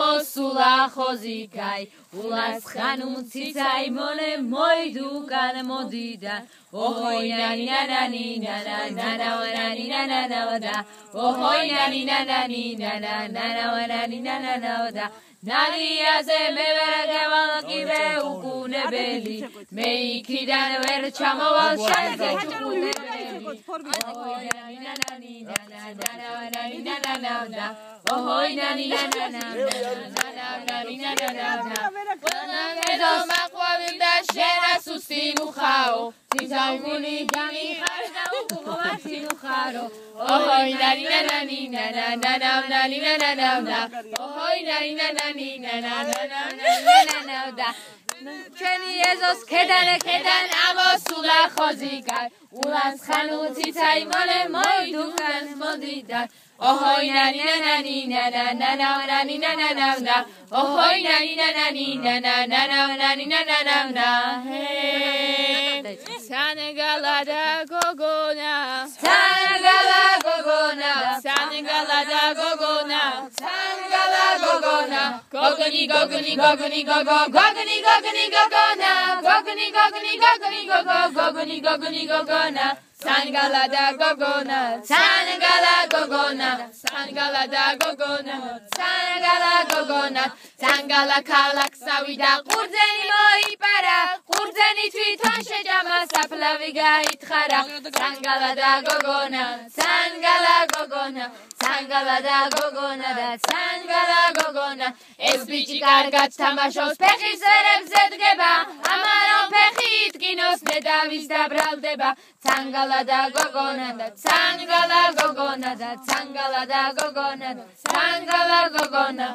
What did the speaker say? posula chozikai, ulas chanum tzitzai mole moidu kan modida. Ohoi na ni na na ni na na na na ni na na na na. Ohoi na ni na na ni na na na na ni na na na na. Nadia se me vergeva ki ve ukune beli, me ikidan ver chamo val shanke chukune beli. Ohoi na ni na na na na na. Ohoi na ni na na na na Ohoi na ni na ni na na na na ni na na na na. Ohoi na ni na ni na na na ni na na na. Hey, Sanegala gogona, Sanegala gogona, Sanegala gogona, Sanegala gogona. Gogoni gogoni gogoni gogo, gogoni gogoni gogona, gogoni gogoni gogoni gogo, gogoni gogoni gogona. Sangala da gogona, Sangala gogona, Sangala da gogona, Sangala gogona, Sangala kalaksawi da kurzeni moi para, kurzeni tuitan shejama saplaviga itkhara, Sangala da gogona, Sangala gogona, Sangala da gogona da, Sangala gogona, ez bichi kargats tamashos pekhi serem zedgeba, amaron pekhi itkinos nedavis da braldeba, Sangala da gogona da Sangala gogona da Sangala da gogona da Sangala gogona.